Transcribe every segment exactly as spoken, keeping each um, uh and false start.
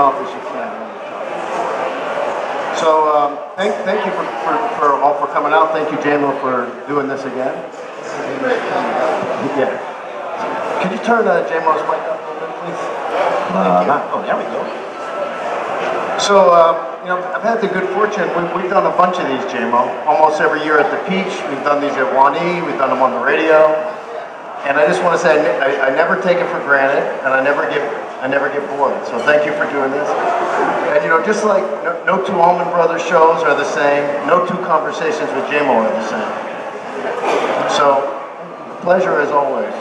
mouth as you can. So um, thank, thank you for, for, for all for coming out. Thank you, J-Lo, for doing this again. Yeah. Can you turn uh, J-Lo's mic up a little bit, please? Uh, not, oh, there we go. So, uh, you know, I've had the good fortune, we've, we've done a bunch of these, J-Lo. Almost every year at the Peach, we've done these at Wani, we've done them on the radio. And I just want to say, I, I never take it for granted, and I never give I never get bored. So thank you for doing this. And you know, just like no, no two Allman Brothers shows are the same, no two conversations with J-Lo are the same. So, pleasure as always.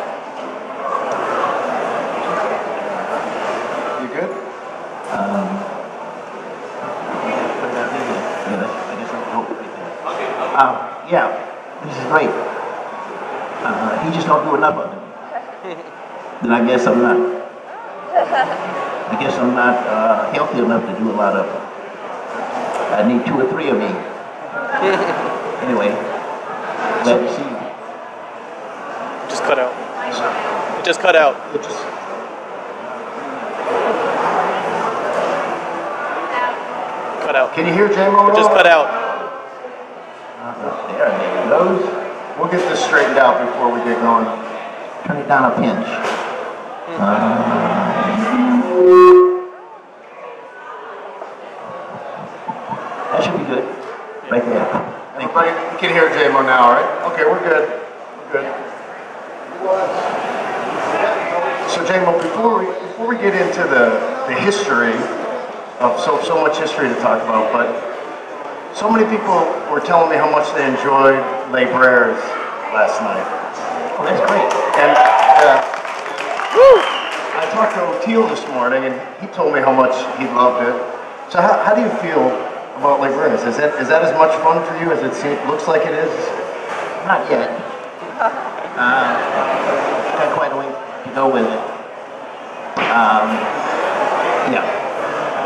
You good? Um, I guess I'll go right there. Um, yeah, this is great. Uh, he just don't do enough of it. Then I guess I'm not. I guess I'm not uh, healthy enough to do a lot of it. I need two or three of me. Anyway, glad to see you. It just cut out. It just cut out. It just... Cut out. Can you hear J-Lo? It just cut out. Uh, there, there it goes. We'll get this straightened out before we get going. Turn it down a pinch. Uh, That should be good. Right there. Everybody can hear J-Lo now, right? Okay, we're good. We're good. So J-Lo, before we before we get into the, the history of so so much history to talk about, but so many people were telling me how much they enjoyed Les Brares last night. Oh, that's great. And uh, Woo! I talked to O'Teal this morning, and he told me how much he loved it. So how, how do you feel about Les Brares? Is that, is that as much fun for you as it seems, looks like it is? Not yet. Uh, got quite a way to go with it. Um, yeah,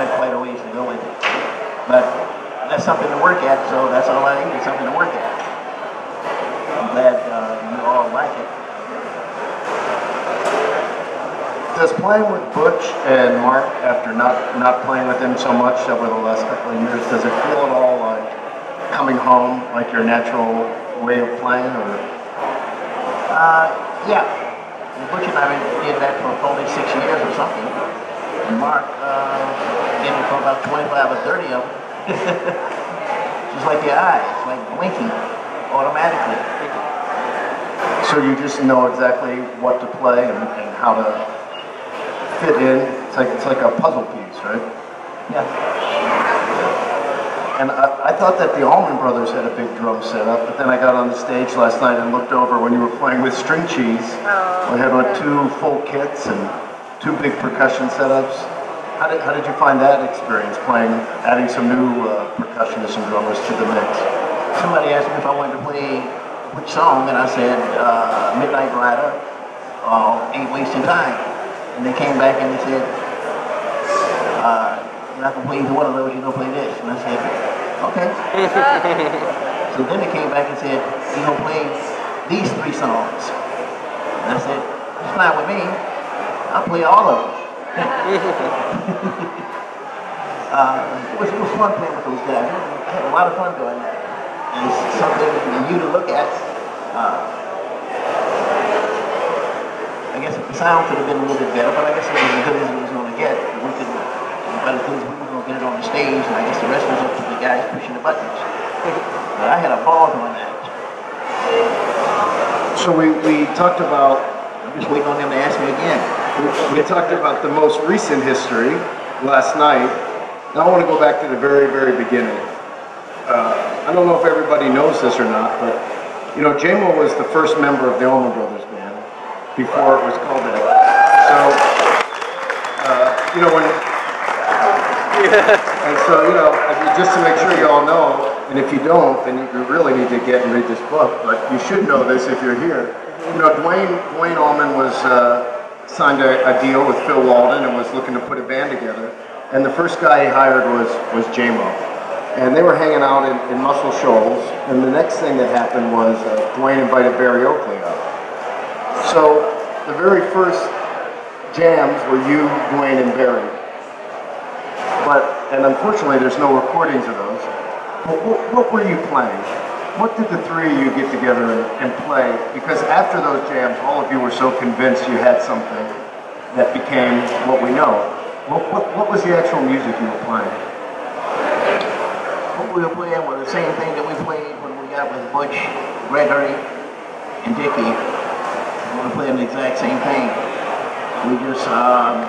got quite a ways to go with it. But that's something to work at, so that's all I need is something to work at. I'm glad uh, you all like it. Does playing with Butch and Mark, after not, not playing with them so much over the last couple of years, does it feel at all like coming home, like your natural way of playing? Or? Uh, yeah. Butch and I did that for only six years or something. And Mark uh, did it for about twenty-five or thirty of them. Just like your eyes, like blinking automatically. So you just know exactly what to play and, and how to... fit in. It's like it's like a puzzle piece, right? Yeah. And I, I thought that the Allman Brothers had a big drum setup, but then I got on the stage last night and looked over when you were playing with String Cheese. Oh, we had like two full kits and two big percussion setups. How did how did you find that experience playing, adding some new uh, percussionists and drummers to the mix? Somebody asked me if I wanted to play which song, and I said uh, Midnight Rider or uh, Ain't Wasting Time. And they came back and they said, uh, you're not going to play either one of those, you're going to play this. And I said, okay. So then they came back and said, you're going to play these three songs. And I said, it's fine with me. I'll play all of them. uh, it, was, it was fun playing with those guys. I had a lot of fun doing that. And it's something for you to look at. Uh, I guess the sound could have been a little bit better, but I guess it was as good as it was going to get. We could, by the things we were going to get it on the stage, and I guess the rest was up to the guys pushing the buttons. But I had a ball doing that. So we, we talked about... I'm just waiting on them to ask me again. We, we talked about the most recent history last night. Now I want to go back to the very, very beginning. Uh, I don't know if everybody knows this or not, but you know, J-Lo was the first member of the Allman Brothers band before it was called that. So, uh, you know, when, yeah. And so, you know, I mean, just to make sure you all know, and if you don't, then you really need to get and read this book, but you should know this if you're here. You know, Dwayne, Dwayne Allman was, uh, signed a, a deal with Phil Walden and was looking to put a band together, and the first guy he hired was, was J-Lo. And they were hanging out in, in Muscle Shoals, and the next thing that happened was uh, Dwayne invited Barry Oakley up. So, the very first jams were you, Dwayne, and Barry. and unfortunately there's no recordings of those. But what, what were you playing? What did the three of you get together and, and play? Because after those jams, all of you were so convinced you had something that became what we know. What, what, what was the actual music you were playing? What we were playing was the same thing that we played when we got with Butch, Gregory, and Dickie. We were playing the exact same thing. We just um,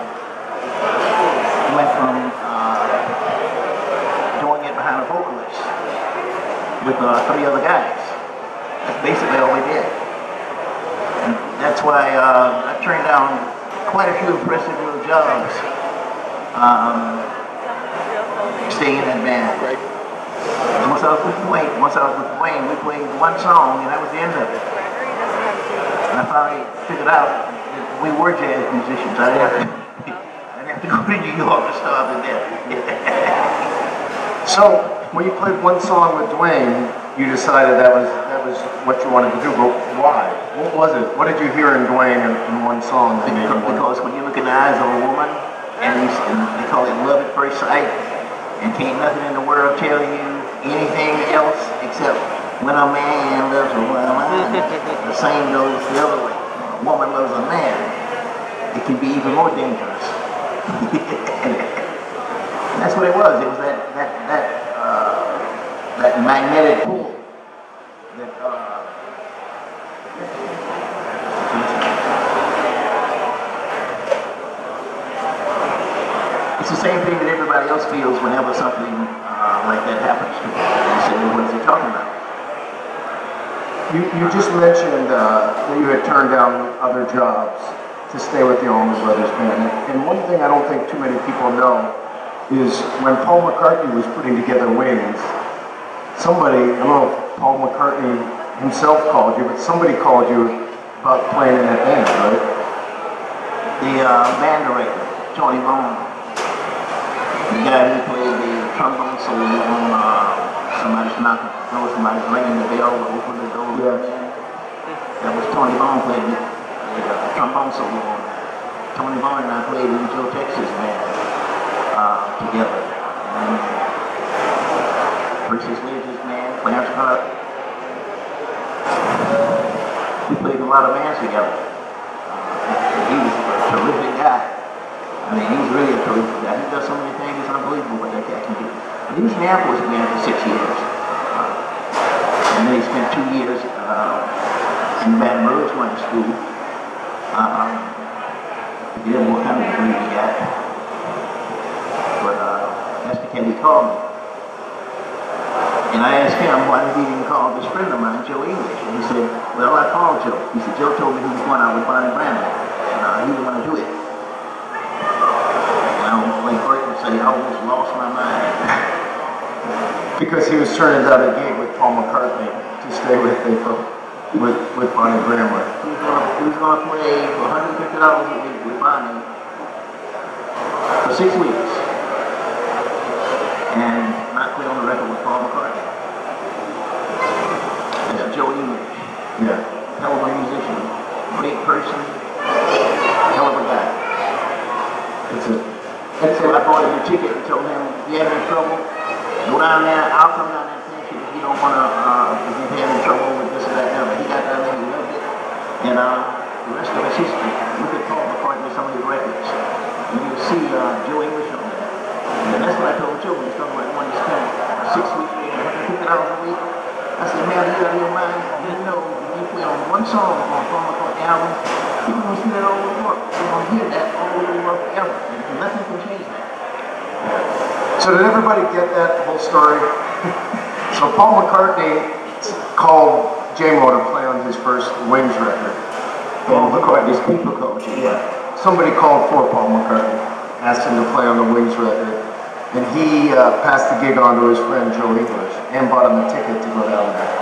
went from uh, doing it behind a vocalist with uh, three other guys. That's basically all we did. And that's why uh, I turned down quite a few impressive little jobs um, staying in that band. Once I was with Wayne, once I was with Wayne, we played one song and that was the end of it. And I finally figured out we were jazz musicians. I didn't have to, I didn't have to go to New York to starve to death. So when you played one song with Dwayne, you decided that was that was what you wanted to do. But why? What was it? What did you hear in Dwayne in, in one song? That because, made because when you look in the eyes of a woman, and they call it love at first sight, and can't nothing in the world tell you anything else except when a man loves a woman, the same goes the other way. A woman loves a man, it can be even more dangerous. And that's what it was. It was that that that uh, that magnetic pull that uh, it's the same thing that everybody else feels whenever something uh, like that happens to them. They say, well, what is he talking about? You, you just mentioned uh, that you had turned down other jobs to stay with the Allman Brothers Band. And one thing I don't think too many people know is when Paul McCartney was putting together Wings, somebody, I don't know if Paul McCartney himself called you, but somebody called you about playing in that band, right? The uh, band director, Tony Bone, the guy who played the trombone solo on uh, Somebody's Knocking. Know somebody's ringing the bell to open the door. Yeah. That was Tony Vaughn playing the uh, trombone solo. Tony Vaughn and I played in Joe Texas band uh, together. And Precious Legious man, Clarence Hart. We played a lot of bands together. Uh, he was a terrific guy. I mean, he's really a terrific guy. He does so many things, it's unbelievable what that guy can do. But he was in the Apple's band for six years. And then he spent two years uh, in Baton Rouge going to school. Um, he didn't know what kind of degree he got. But uh, Mister Kelly called me. And I asked him why did he even call this friend of mine, Joe English. And he said, well, I called Joe. He said, Joe told me he was going out with Bonnie Brown. And uh, he didn't want to do it. And I was like, and say, I almost lost my mind. Because he was turning down a gig with Paul McCartney to stay with people, with, with Bonnie Bramley. He was going to play for one hundred fifty dollars a week with Bonnie for six weeks and not play on the record with Paul McCartney. That's Joe English. Yeah. Hell of a musician, great person, hell of a guy. That's it. That's so it. I bought him a ticket and told him, if you have any trouble, go down there, I'll come down there. Don't want to uh, be having trouble with this and that. But he got that thing, he loved it. And uh, the rest of his history, look at Paul McCartney with some of his records. And you'll see uh, Joe English on that. And that's what I told Joe when he was talking about one that's coming. Six weeks later, one hundred fifty dollars a week. I said, man, you got your mind. You know, when you play on one song on Paul McCartney album, people will see that all over the world. They're going to hear that all over the world forever. And nothing can change that. So did everybody get that whole story? So Paul McCartney called J-Mo to play on his first Wings record. Paul McCartney's people called J-Mo. Yeah. Somebody called for Paul McCartney, asked him to play on the Wings record, and he uh, passed the gig on to his friend Joe English and bought him a ticket to go down there.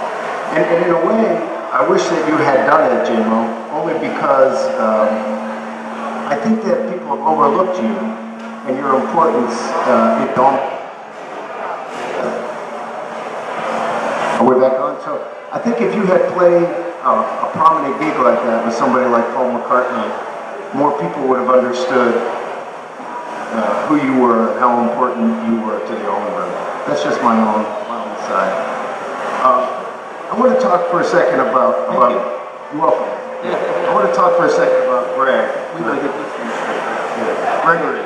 And, and in a way, I wish that you had done that, J-Mo, only because um, I think that people have overlooked you and your importance uh, in Don. We're back on. So I think if you had played uh, a prominent gig like that with somebody like Paul McCartney, more people would have understood uh, who you were and how important you were to the Ohlenberg. That's just my own, my own side. Uh, I want to talk for a second about, about you. You're welcome. Yeah. I want to talk for a second about Greg. We gotta get this thing straight. Yeah. Gregory.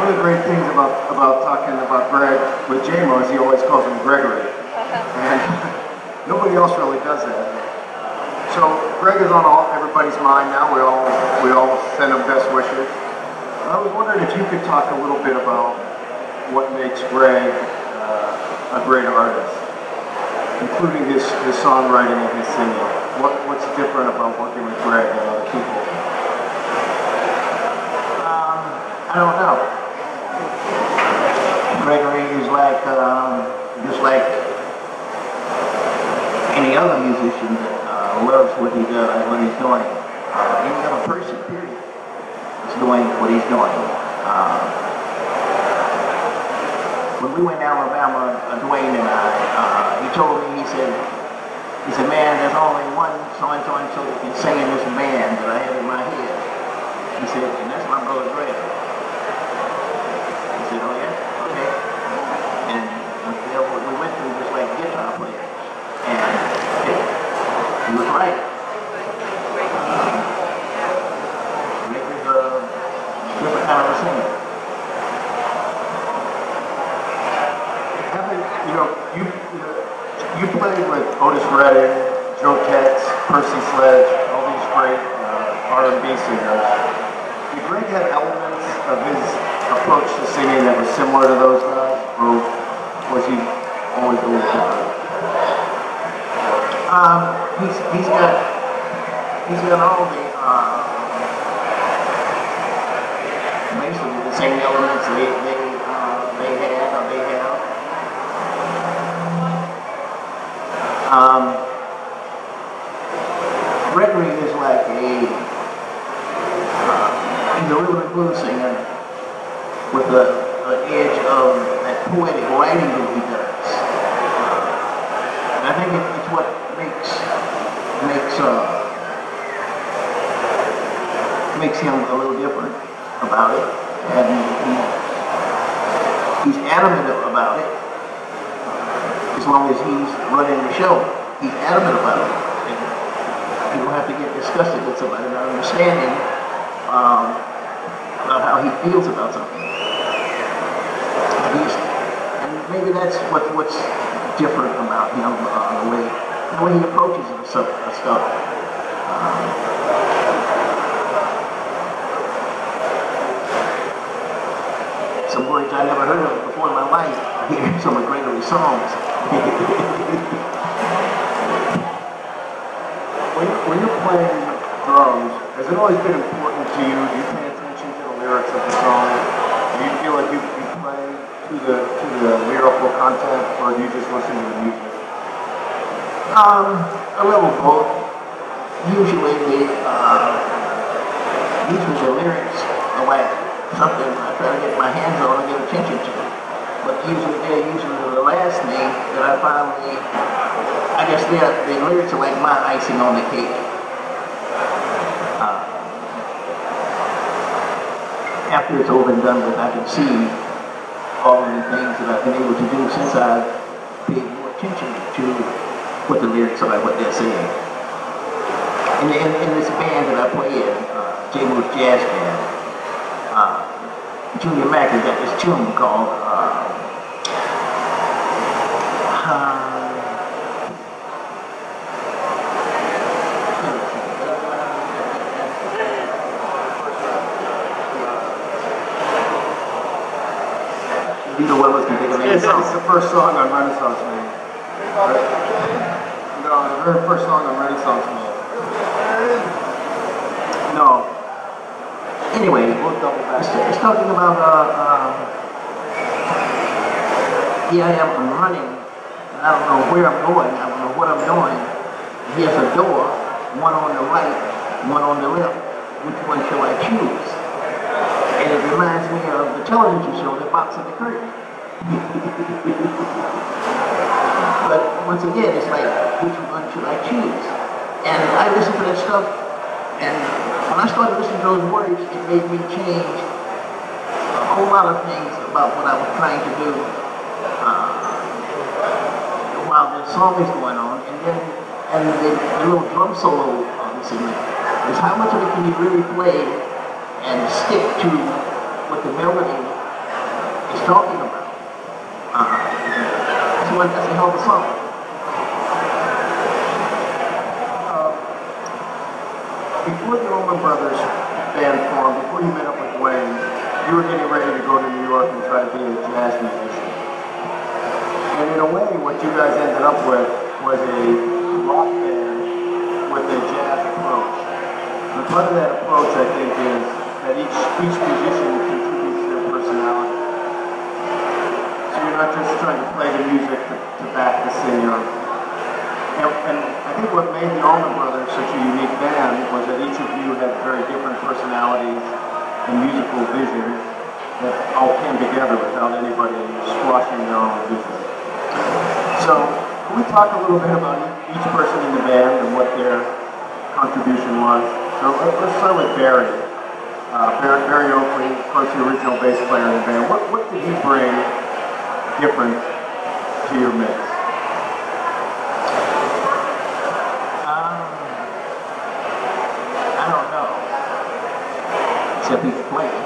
One of the great things about about talking about Greg with J-Mo is he always calls him Gregory. And nobody else really does that. So Greg is on all everybody's mind now. We all we all send him best wishes. I was wondering if you could talk a little bit about what makes Greg uh, a great artist, including his his songwriting and his singing. What, what's different about working with Greg and other people? Um, I don't know. Gregory is like, um, just like any other musician that uh, loves what he does, what he's doing. Uh, any other person, period, is doing what he's doing. Uh, when we went to Alabama, uh, Dwayne and I, uh, he told me, he said, He said, man, there's only one so-and-so and so that can sing in this band that I have in my head. He said, and that's my brother Greg. He said, oh yeah? Okay. And we went through just like guitar players. And he was right. Um, Greg is a different kind of a singer. You know, you... you know, you played with Otis Redding, Joe Katz, Percy Sledge, all these great uh, R and B singers. Did Greg have elements of his approach to singing that were similar to those guys, or was he always a little different? Um, he's, he's got he's got all the uh, basically the same elements they they uh, they had or they have. Um, Gregory is like a, uh, he's a rhythm and blues singer with the edge of that poetic writing that he does. And I think it, it's what makes, makes, uh, makes him a little different about it. And he, he's adamant about it. As long as he's running the show, he's adamant about it. And people have to get disgusted with somebody not understanding um, about how he feels about something. He's, and maybe that's what, what's different about him, uh, the way the way he approaches the stuff. Um, some words I never heard of before in my life. I hear some of Gregory's songs. when, when you're playing drums, has it always been important to you? Do you pay attention to the lyrics of the song? Do you feel like you, you play to the to the lyrical content, or do you just listen to the music? Um, a little both. Usually the uh, usually the lyrics are like something I try to get my hands on and give attention to. But usually they're usually the last thing that I finally, I guess they're, the lyrics are like my icing on the cake. Uh, after it's over and done with, I can see all of the things that I've been able to do since I've paid more attention to what the lyrics are, like what they're saying. In, the, in, in this band that I play in, uh, J-Mo's Jazz Band, uh, Junior Mac has got this tune called uh, Neither one of us can think of any song. It's the first song on Renaissance Man. Right? No, the very first song on Renaissance Man. No. Anyway, we'll double back. It's talking about, uh, um, here I am, I'm running, and I don't know where I'm going, I don't know what I'm doing. Here's a door, one on the right, one on the left. Which one shall I choose? And it reminds me of the television show, The Box and the Curtain. But once again, it's like, which one should I choose? And I listened to that stuff, and when I started listening to those words, it made me change whole lot of things about what I was trying to do uh, while the song is going on, and then and the, the little drum solo on this event is how much of it can you really play and stick to what the melody is talking about. Uh, that's what that's the hell of a song. Uh, before the Allman Brothers band formed, before you met up with Wayne, you were getting ready to go to New York and try to be a jazz musician. And in a way, what you guys ended up with was a rock band with a jazz approach. And part of that approach, I think, is that each, each musician contributes their personality. So you're not just trying to play the music to, to back the singer. And, and I think what made the Allman Brothers such a unique band was that each of you had very different personalities and musical vision that all came together without anybody squashing their own vision. So, can we talk a little bit about each person in the band and what their contribution was? So, let's start with Barry. Uh, Barry, Barry Oakley, of course, the original bass player in the band. What, what did he bring different to your mix? Um, I don't know. Except he played.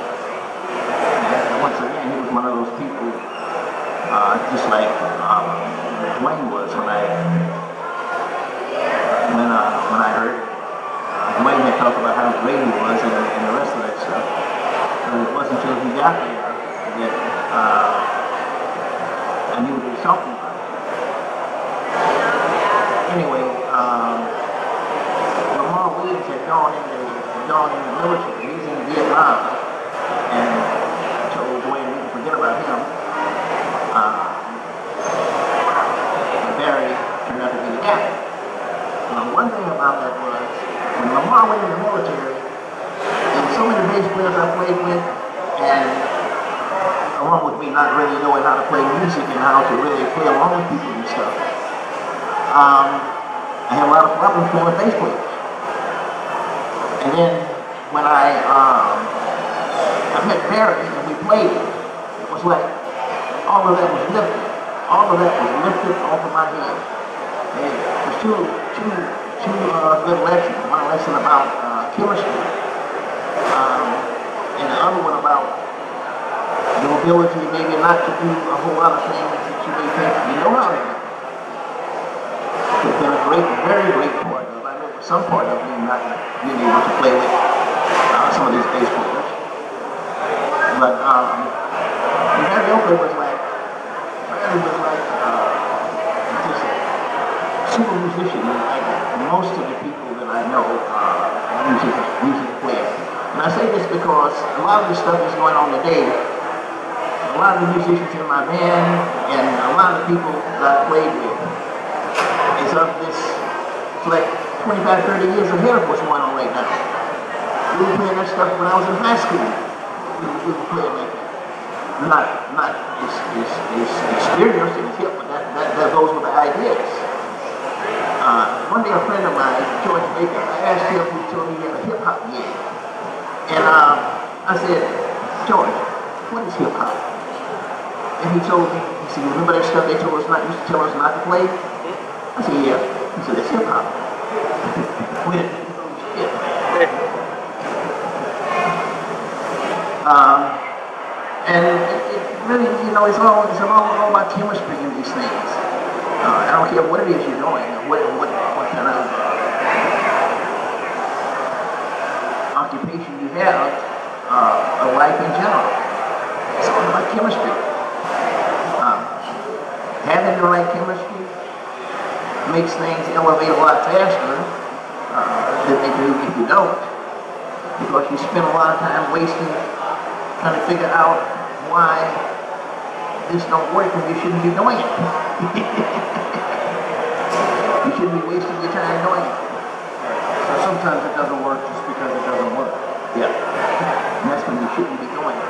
Once again, he was one of those people, uh, just like um, Dwayne was when I when uh, when I heard uh, Dwayne had talked about how great he was and, and the rest of that stuff. And it wasn't until he got there that uh, I knew there was something about it. Anyway, um, Lamar Williams had gone in the had gone in the military. He was in Vietnam. I played with, and along with me not really knowing how to play music and how to really play along with people and stuff. Um, I had a lot of problems playing bass players. And then when I, um, I met Barry and we played, it was like all of that was lifted. All of that was lifted off of my head. And it was two, two, two uh, good lessons. One lesson about uh, chemistry. And the other one about the ability maybe not to do a whole lot of things that you may think you know how to do. It's been a great, very great part of, I know for some part of me not being able to play with uh, some of these bass players. But um, Barry Oakley was like, Barry was like uh, just a super musician, like most of the people that I know are music, music players. And I say this because a lot of the stuff that's going on today, a lot of the musicians in my band and a lot of the people that I played with is of this, it's like twenty-five, thirty years ahead of what's going on right now. We were playing that stuff when I was in high school. We, we were playing like that. Not, not it's, it's, it's experienced and it's hip, but that, that, that those were the ideas. Uh, one day a friend of mine, George Baker, I asked him if he told me he had a hip-hop gig. And uh, I said, George, what is hip hop? And he told me, he said, remember that stuff they told us not, used to tell us not to play? I said, yeah. He said, it's hip hop. When? Shit. Um, and it, it really, you know, it's all, it's all, all about chemistry in these things. Uh, I don't care what it is you're doing, what, what, what kind of occupation you have, uh, a life in general. It's all about chemistry. Um, having the right chemistry makes things elevate a lot faster uh, than they do if you don't, because you spend a lot of time wasting trying to figure out why this don't work when you shouldn't be doing it. You shouldn't be wasting your time doing it. So sometimes it doesn't work just because it doesn't work. Yeah. And that's when you shouldn't be doing it.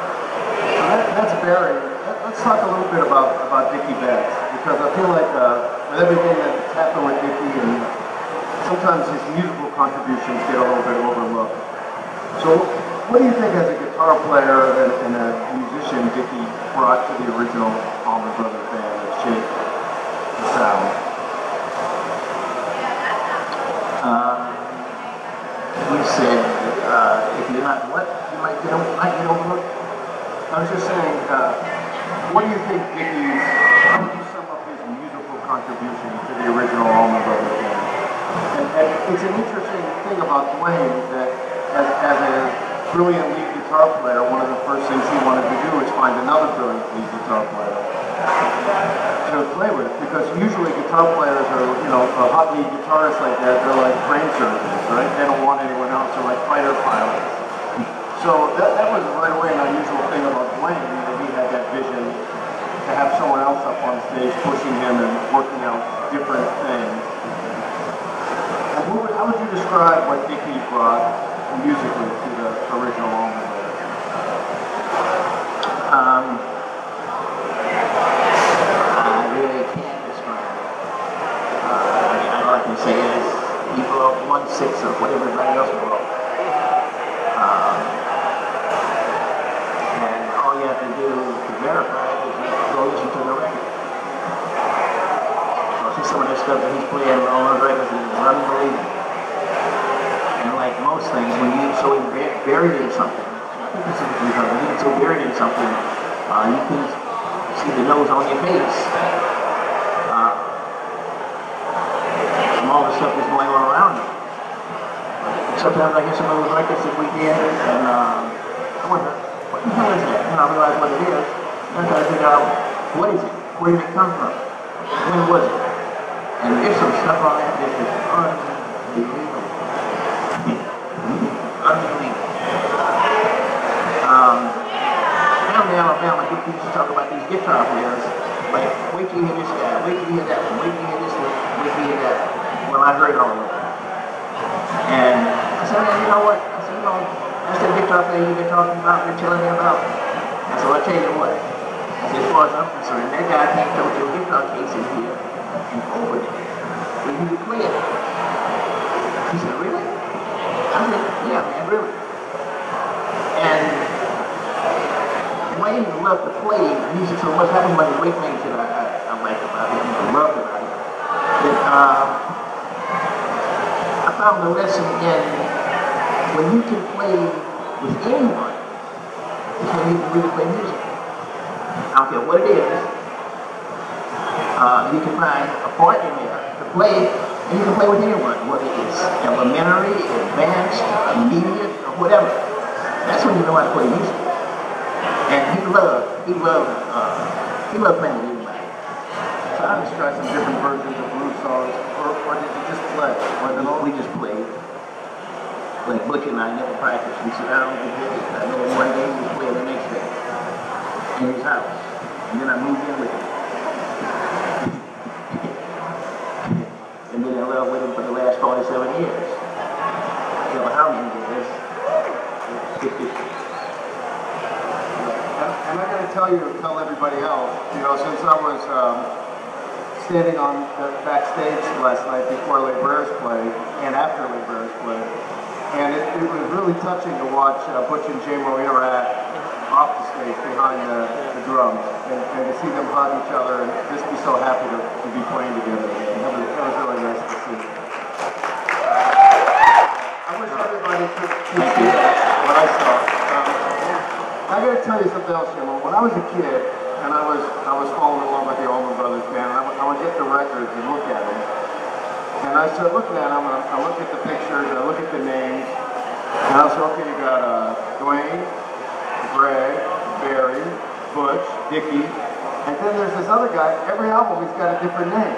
So that, that's Barry. Let's talk a little bit about, about Dickie Betts, because I feel like uh, with everything that's happened with Dickie, and sometimes his musical contributions get a little bit overlooked. So what do you think as a guitarist? guitar player and, and a musician Dickie brought to the original Allman Brothers band that shaped the sound. Uh, we said, uh, if you're not what, you might get overlooked. I was just saying, uh, what do you think Dickie's, how would you sum up his musical contribution to the original Allman Brothers band? And, and it's an interesting thing about Duane that as, as a brilliant lead guitar player, one of the first things he wanted to do was find another brilliant lead guitar player to play with, because usually guitar players are, you know, for hot lead guitarists like that, they're like brain surgeons, right? They don't want anyone else, they're like fighter pilots. So that, that was right away an unusual thing about Duane, that he had that vision to have someone else up on stage pushing him and working out different things. And who, how would you describe what Dickie brought musically to the original Allman Brothers? Um, I really can't describe it. Uh, I mean, all I can say is he blew up one-sixth of what everybody else blew up. Um, and all you have to do to verify it is you go listen to the record. I'll see some of this stuff that he's playing on those records is unbelievable. Like most things, when you get so buried in something, when you get so buried in something, uh, you can see the nose on your face. Uh, from all the stuff that's going on around you. And sometimes I hear some of those records that we did, and uh, I wonder, what the hell is that? And I realize what it is, and I try to figure out, what is it? Where did it come from? When was it? And there's some stuff on that that is unbelievable. Alabama, people used to talk about these guitar players, like, wait till you hear this guy, wait till you hear that one, wait till you hear this one, wait till you hear that one. Well, I heard all of them. And I said, hey, you know what? I said, you know, that's the guitar player you've been talking about, you're telling me about. I said, well, I tell you what, I said, as far as I'm concerned, that guy can't come to a guitar case in here and over it. When you play it. He said, really? I said, yeah, man, really. And Duane loved to play music so much. That was one of the great things that I, I, I liked about him, I loved about him. That, uh, I found the lesson in when you can play with anyone, it's when you can really play music. I don't care what it is. Uh, you can find a part in there to play, and you can play with anyone, whether it's elementary, advanced, immediate, or whatever. That's when you know how to play music. And he loved, he loved, uh, he loved playing with everybody. So I just tried some different versions of blues songs, or, or did you just play? Or did we just play? Like Butch and I never practiced. We said, I don't get it. I know one day we play the next day in his house. And then I moved in with him. And then I loved with him for the last forty-seven years. I don't know how many years. And I got to tell you, tell everybody else, you know, since I was um, standing on the backstage last night before Les Brares played and after Les Brares played, and it, it was really touching to watch uh, Butch and J-Mo interact off the stage behind the, the drums, and, and to see them hug each other and just be so happy to, to be playing together again. That was, that was really nice to see. I wish everybody could, could see what I saw. I gotta tell you something else, Jim. When I was a kid and I was I was following along with the Allman Brothers band, and I would, I would get the records and look at them. And I started looking at them, and I, I looked at the pictures, and I looked at the names, and I said, okay, you got uh, Duane, Greg, Barry, Butch, Dickie, and then there's this other guy. Every album he's got a different name.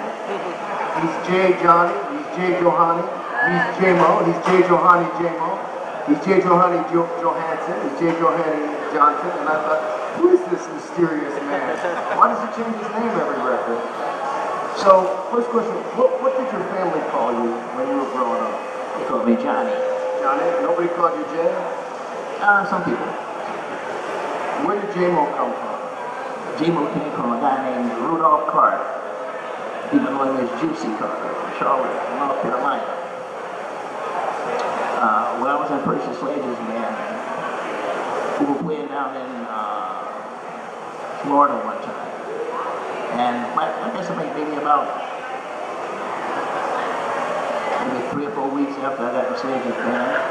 He's J. Johnny, he's J. Johanny, he's J-Mo, he's J. Johanny J-Mo. He's J. Johanny jo Johansson, he's J. Johanny Johnson, and I thought, who is this mysterious man? Why does he change his name every record? So, first question, what, what did your family call you when you were growing up? They called me Johnny. Johnny? Nobody called you Jay? Uh, some people. Where did J-Mo come from? J-Mo came from a guy named Rudolph Carter. Even known as Juicy Carter, from Charlotte, North Carolina. Uh, when I was in Precious Lady's band, we were playing down in uh, Florida one time. And my, I guess it might be about maybe three or four weeks after I got to stage with band.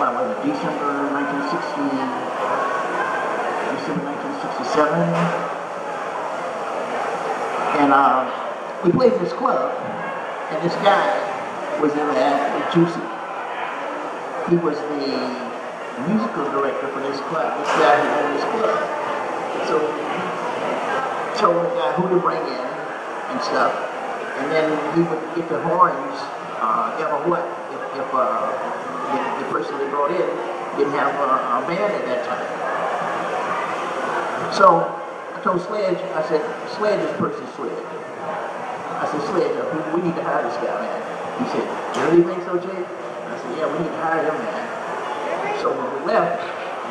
Well, it was December nineteen sixty, December nineteen sixty-seven. And uh, we played this club, and this guy was in there with Juicy. He was the musical director for this club. This guy who ran this club. So he told the guy who to bring in and stuff. And then he would get the horns, uh, ever what, if, if, uh, if the person they brought in didn't have a, a band at that time. So I told Sledge, I said, Sledge is person Sledge. I said, Sledge, we, we need to hire this guy, man. He said, you really think so, Jay? I said, yeah, we need to hire him, man. So when we left,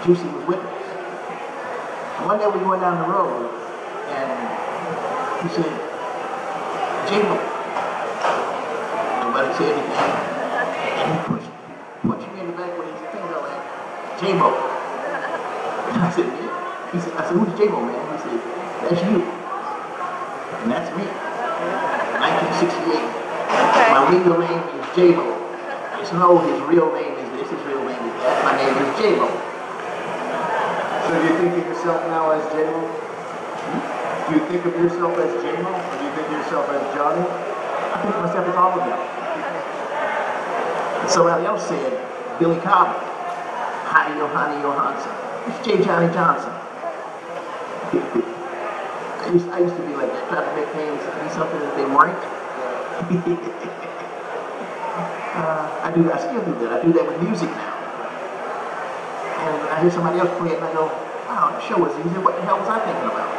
Juicy was with us. And one day we went down the road, and he said, J-Mo. Nobody said anything. And he pushed, pushed me in the back with his finger like, J-Mo. And I said, yeah. He said, I said, who's J-Mo, man? He said, that's you. And that's me. nineteen sixty-eight. Okay. My legal name is J-Mo. It's no, his real name is this, his real name is that. My name is J-Mo. So do you think of yourself now as J-Mo? Hmm? Do you think of yourself as J-Mo? Or do you think of yourself as Johnny? I think of myself as all of y'all. Somebody else said, Billy Cobham, Heidi Johanna Johansson. It's J. Johnny Johnson. I, used, I used to be like that, trying to make names be something that they weren't. uh, I do. I still do that. I do that with music now. And I hear somebody else play it, and I go, "Wow, the show was easy. What the hell was I thinking about?"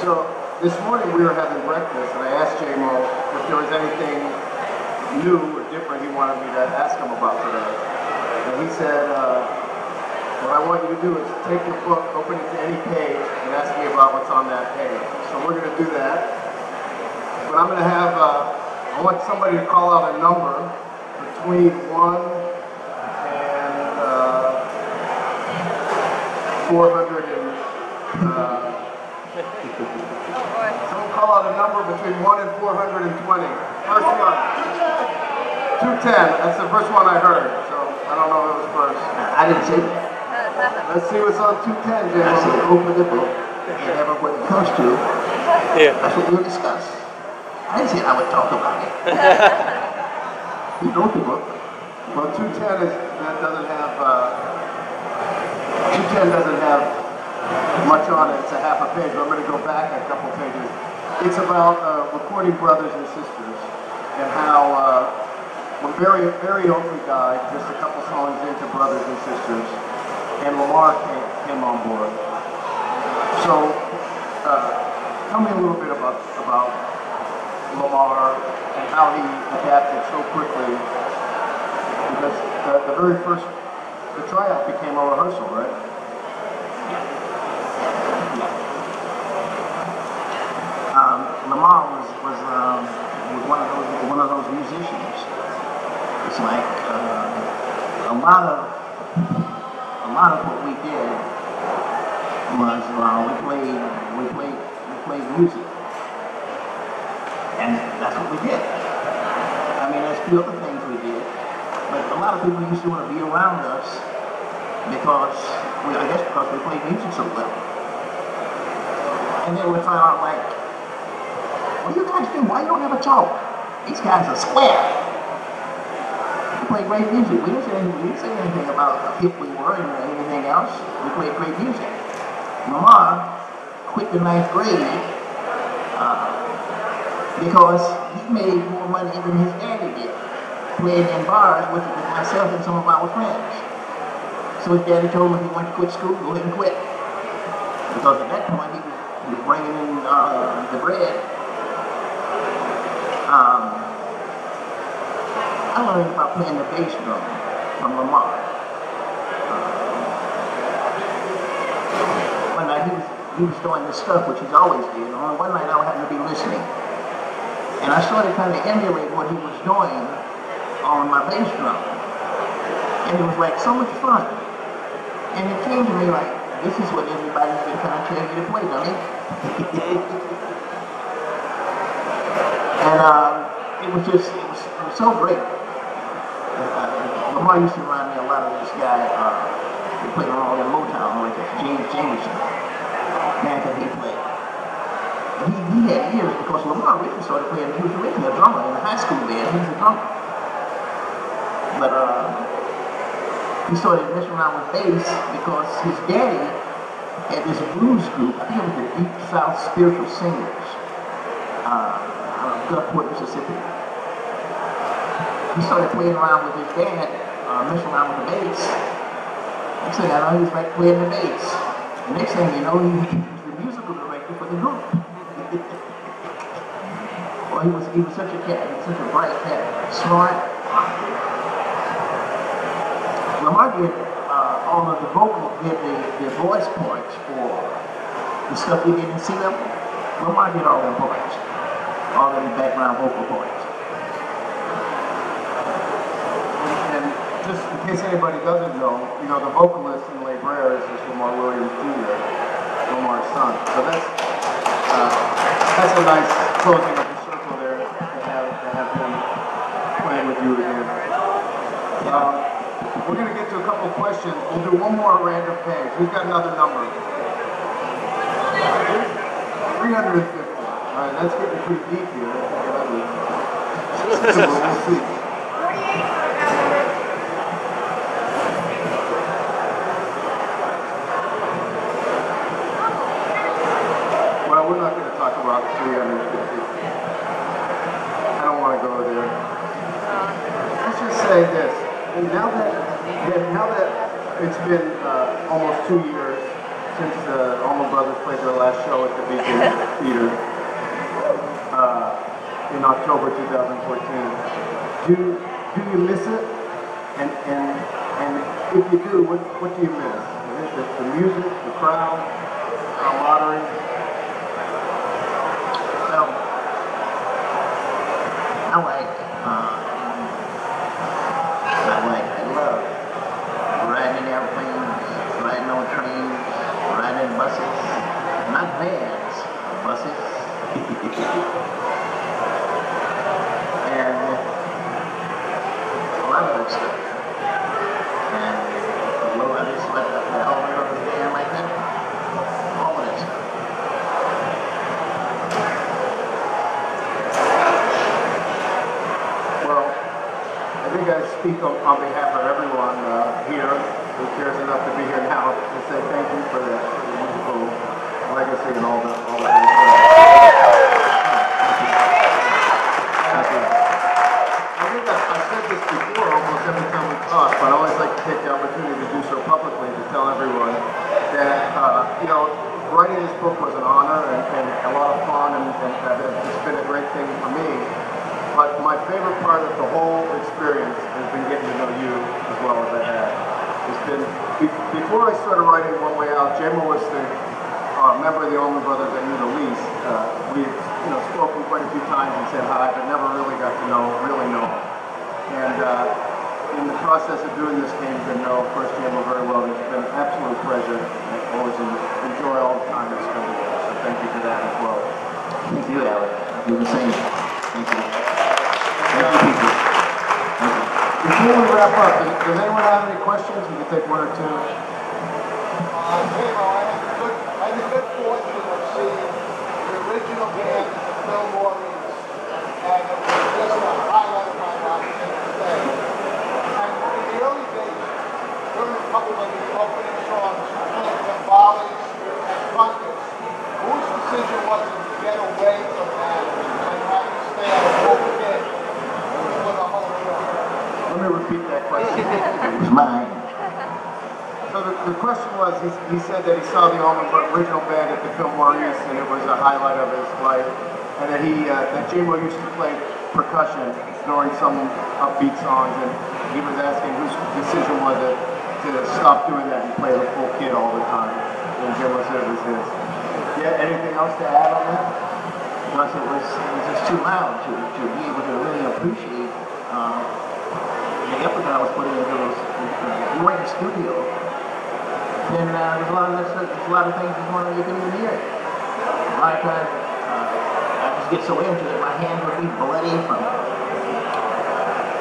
So this morning we were having breakfast, and I asked J-Mo if there was anything new or different he wanted me to ask him about today. And he said, uh, "What I want you to do is take your book, open it to any page, and ask me about what's on that page." So we're going to do that. But I'm going to have, uh, I want somebody to call out a number between one and uh, four hundred and, uh, someone call out a number between one and four hundred twenty. First one, two ten, that's the first one I heard, so I don't know if it was first. I didn't see it. Let's see what's on two ten, Jay. I said open the book and have what it comes to. Yeah. That's what we'll discuss. I didn't say I would talk about it. You know the book. Well, two ten is, that doesn't have, uh, two ten doesn't have much on it. It's a half a page, but I'm going to go back a couple pages. It's about uh, recording brothers and sisters and how uh, when Barry, Barry Oakley died, just a couple songs into Brothers and Sisters, and Lamar came, came on board. So, uh, tell me a little bit about, about Lamar and how he adapted so quickly, because the, the very first, the tryout became a rehearsal, right? Yeah. Um, Lamar was was, um, was one of those one of those musicians. It's like uh, a lot of a lot of what we did was uh, we played we played we played music. And that's what we did. I mean, there's few other things we did, but a lot of people used to want to be around us because, well, I guess because we played music so well. And then we found out, like, what do you guys do? Why you don't ever talk? These guys are square. We played great music. We didn't say anything, we didn't say anything about how hip we were and anything else. We played great music. Lamar quit the ninth grade because he made more money than his daddy did, playing in bars with myself and some of our friends. So his daddy told him if he wanted to quit school, go ahead and quit. Because at that point, he was, he was bringing in uh, the bread. Um, I learned about playing the bass drum from Lamar. Um, one night, he was, he was doing this stuff, which he's always doing. One night, I happened to be listening. And I started trying to emulate what he was doing on my bass drum. and it was like so much fun. And it came to me like, this is what everybody's been kind of trying to play, don't it? And um, it was just, it was, it was so great. Uh, Lamar used to remind me a lot of this guy uh, who played on all that Motown with us, James Jamerson, back that he played. He, he had years, because Lamar really started playing, he was originally a drummer in the high school band, he was a drummer. But uh, he started messing around with bass because his daddy had this blues group, I think it was the Deep South Spiritual Singers, uh, out of Gulfport, Mississippi. He started playing around with his dad, uh, messing around with the bass. Next thing I know, he was like playing the bass. The next thing you know, he was the musical director for the group. Well, he was, he was such a cat, he was such a bright cat, smart. Lamar did uh, all of the vocal, did the, the voice parts for the stuff we didn't see them. Lamar did all the parts, all of the background vocal parts. And just in case anybody doesn't know, you know, the vocalist in Les Breres is Lamar Williams Junior, Lamar's son. So that's uh, that's a nice closing of the circle there to have, to have him playing with you again. Um, We're going to get to a couple of questions. We'll do one more random page. We've got another number. three hundred fifty. All right, that's getting pretty deep here. So we'll see. Well, we're not going to talk about three hundred fifty. I don't want to go there. Let's just say this. And now that And now that it's been uh, almost two years since the Allman Brothers played their last show at the Beacon Theater uh, in October two thousand fourteen, do do you miss it? And and and if you do, what what do you miss? Is it the music, the crowd, the camaraderie? Well, I like uh, I like I love. Buses, not vans, buses. And a lot of that stuff. And the low end is like that, the whole world is there like that. All of that stuff. Well, I think I speak on, on behalf of everyone uh, here who cares enough to be here now to say thank you for that. Legacy and all the all the things. Thank you. Thank you. I think I, I've said this before almost every time we talk, but I always like to take the opportunity to do so publicly to tell everyone that uh, you know, writing this book was an honor and, and a lot of fun, and, and it's been a great thing for me. But my favorite part of the whole experience has been getting to know you as well as I have. It's been before I started writing One Way Out, Jay Mawista, Uh, member of the Allman Brothers I knew the least, uh, we've you know, spoken quite a few times and said hi, but never really got to know, really know him. And uh, in the process of doing this, came to know, of course, Jambo very well. It's been an absolute pleasure. I always enjoy all the time that's spent with us, so thank you for that as well. Thank you, Alec. You're the same. Thank you. Thank you, people. Thank you. Before we wrap up, does, does anyone have any questions? We can take one or two. Uh, I had the good fortune of seeing the original band at the Fillmore, and it was just a highlight of my life today. And in the early days, during a couple of the opening songs, playing the volleys and trumpets, whose decision was it to get away from that and not to stay on a whole day for the whole show? Let me repeat that question. It was mine. So the, the question was, he, he said that he saw the Allman original band at the Fillmore East, and it was a highlight of his life, and that he, uh, that Jambo used to play percussion during some upbeat songs, and he was asking whose decision was it to stop doing that and play the full kit all the time, and Jambo said it was his. Yeah, anything else to add on that? Because it was, it was just too loud to, to be able to really appreciate uh, the effort that I was putting into those, into you went in studio, then uh, there's a lot of there's a lot of things that's going on you couldn't even hear. A lot of times uh, I just get so into it, my hands would be bloody from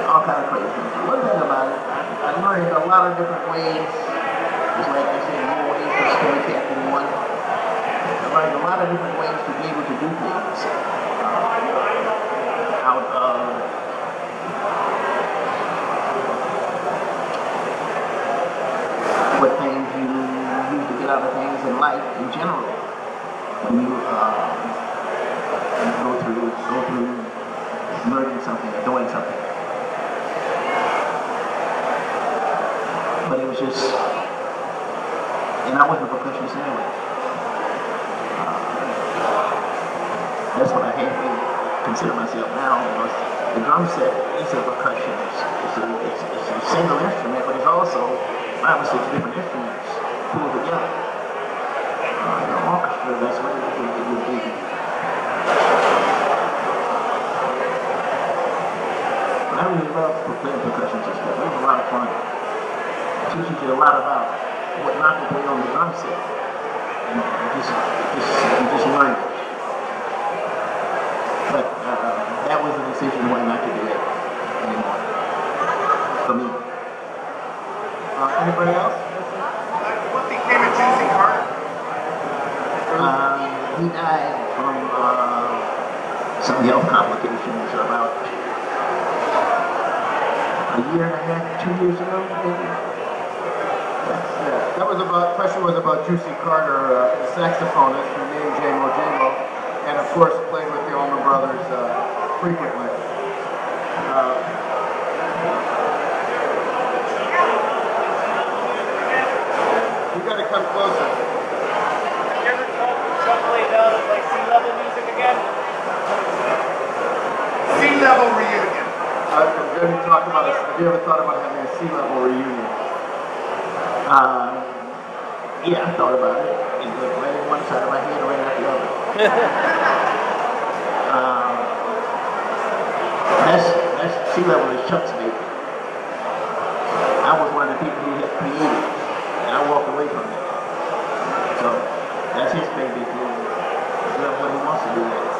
all kinds of crazy things. One thing about it, I, I learned a lot of different ways. Just like I said, more ways of storytelling than one. I learned a lot of different ways to be able to do things. Uh, out of what things you use to get out of things in life in general. When you, uh, you go through go through learning something or doing something. But it was just, and I wasn't a perfectionist anyway. Uh, that's what I hate to consider myself now. Was the drum set is a percussionist. It's a, it's, it's a single instrument, but it's also five or six different instruments pulled together. Uh, in an orchestra, that's what it would be. But I really love playing percussion and stuff. It was a lot of fun. It teaches you a lot about what not to play on the drum set. You just, just, just learn it. But uh, that was a decision why not to do it anymore. For me. Anybody else? What became of T C Carter? Um, he died from uh, some health complications about a year and a half, two years ago, maybe. Yeah, that was about. Question was about T C Carter, uh, a saxophonist who named Django Django, and of course played with the Allman Brothers uh, frequently. Uh, Come closer. Have you ever talked to somebody about like sea level music again? Sea level reunion. Uh, have you ever talked about? Have you ever thought about having a sea level reunion? Um, yeah, I thought about it. It looked right in one side of my head, right out the other. um, that's that's sea level is Chuck's baby. I was one of the people who had created it. I walk away from that. So that's his baby. That's not what he wants to do with.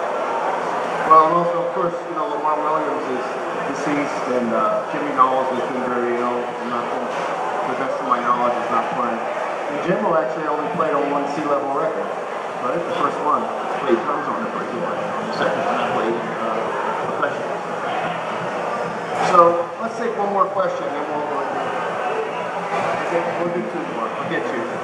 Well, and also, of course, you know, Lamar Williams is deceased, and uh, Jimmy Knowles has been very ill. I'm not, to the best of my knowledge, is not playing. And Jimbo actually only played on one sea level record, right? The first one. I played drums on the first one. The second one I played uh, percussion. So let's take one more question, and we'll go. We'll do two more. I'll get you. Go ahead.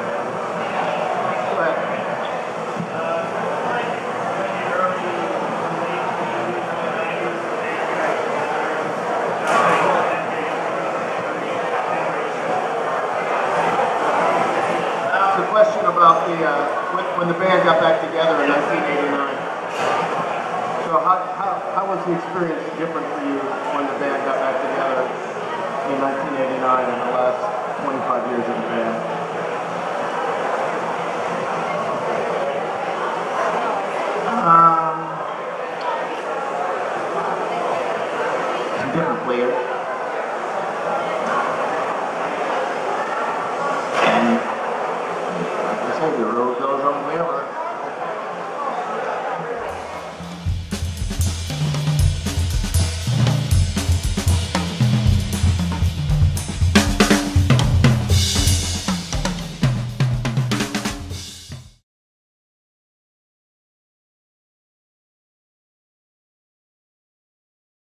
It's a question about the uh, when, when the band got back together in nineteen eighty-nine. So how, how, how was the experience different for you when the band got back together in nineteen eighty-nine and the last twenty-five years in the band? Um, it's a different player. And I say the road goes on forever.